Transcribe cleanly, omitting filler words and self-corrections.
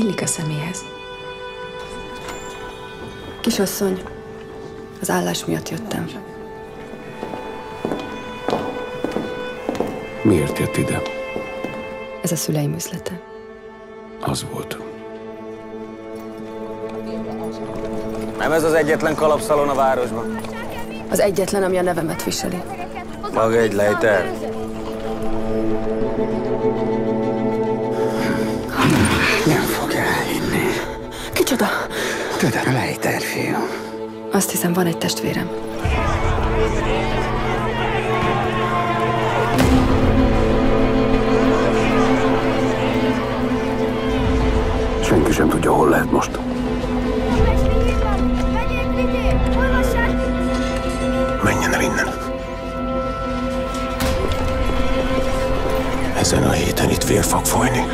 illik a személyhez. Kisasszony, az állás miatt jöttem. Miért jött ide? Ez a szüleim üzlete. Az volt. Nem ez az egyetlen kalapszalon a városban? Az egyetlen, ami a nevemet viseli. Maga egy Leiter. Nem fog elhinni. Kicsoda? Tudod, a Leiter fiú. Azt hiszem, van egy testvérem. Senki sem tudja, hol lehet most. Menjen el innen. Ezen a héten itt vér fog folyni.